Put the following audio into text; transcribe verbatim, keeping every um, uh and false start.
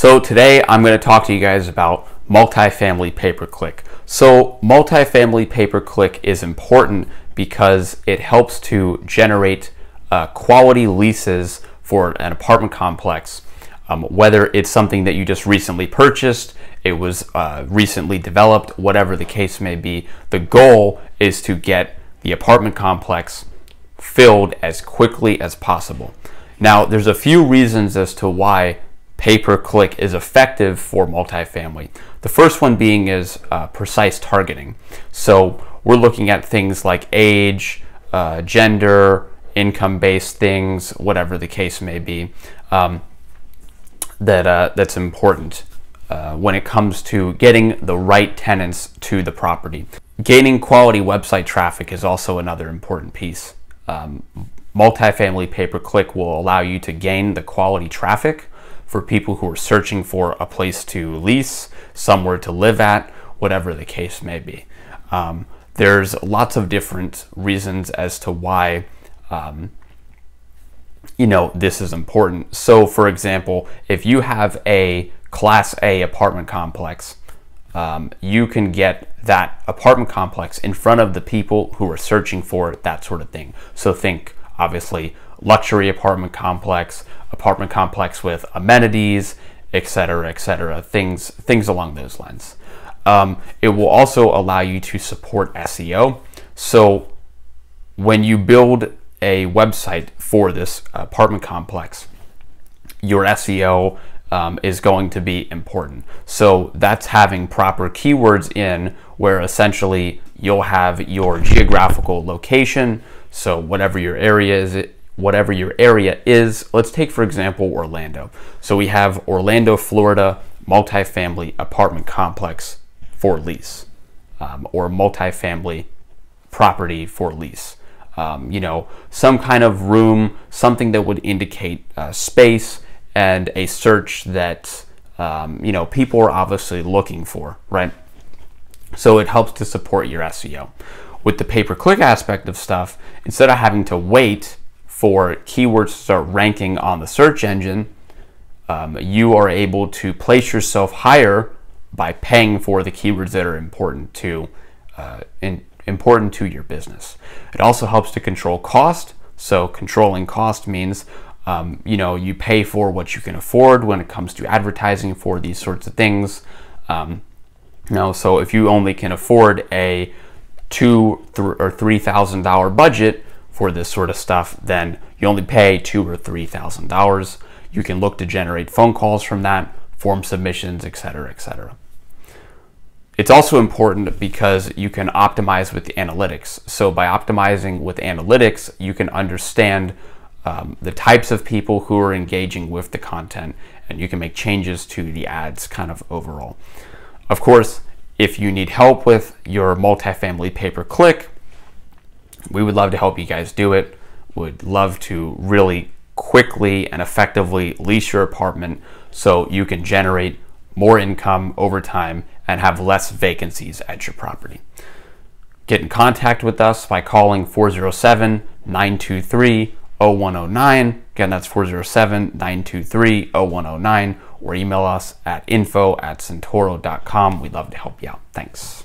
So today I'm going to talk to you guys about multifamily pay-per-click. So multifamily pay-per-click is important because it helps to generate uh, quality leases for an apartment complex. Um, whether it's something that you just recently purchased, it was uh, recently developed, whatever the case may be, the goal is to get the apartment complex filled as quickly as possible. Now, there's a few reasons as to why pay-per-click is effective for multifamily. The first one being is uh, precise targeting. So we're looking at things like age, uh, gender, income-based things, whatever the case may be, um, that uh, that's important uh, when it comes to getting the right tenants to the property. Gaining quality website traffic is also another important piece. Um, multifamily pay-per-click will allow you to gain the quality traffic for people who are searching for a place to lease, somewhere to live at, whatever the case may be. Um, there's lots of different reasons as to why um, you know, this is important. So for example, if you have a Class A apartment complex, um, you can get that apartment complex in front of the people who are searching for that sort of thing. So think, obviously, luxury apartment complex, apartment complex with amenities, et cetera, et cetera, things, things along those lines. Um, it will also allow you to support S E O. So when you build a website for this apartment complex, your S E O um, is going to be important. So that's having proper keywords in where essentially you'll have your geographical location. So whatever your area is, whatever your area is, let's take for example Orlando. So we have Orlando, Florida, multifamily apartment complex for lease, um, or multifamily property for lease. Um, you know, some kind of room, something that would indicate uh, space and a search that um, you know, people are obviously looking for, right? So it helps to support your S E O. With the pay-per-click aspect of stuff, instead of having to wait for keywords to start ranking on the search engine, um, you are able to place yourself higher by paying for the keywords that are important to uh, in, important to your business. It also helps to control cost. So controlling cost means um, you know, you pay for what you can afford when it comes to advertising for these sorts of things. Um, you know, so if you only can afford a two or three thousand dollar budget for this sort of stuff, then you only pay two or three thousand dollars. You can look to generate phone calls from that, form submissions, et cetera, et cetera. It's also important because you can optimize with analytics. So by optimizing with analytics, you can understand um, the types of people who are engaging with the content, and you can make changes to the ads kind of overall. Of course, if you need help with your multifamily pay-per-click, we would love to help you guys do it. Would love to really quickly and effectively lease your apartment so you can generate more income over time and have less vacancies at your property. Get in contact with us by calling four oh seven, nine two three, oh one oh nine. Again, that's four oh seven, nine two three, oh one oh nine, or email us at info at cindtoro dot com. We'd love to help you out. Thanks.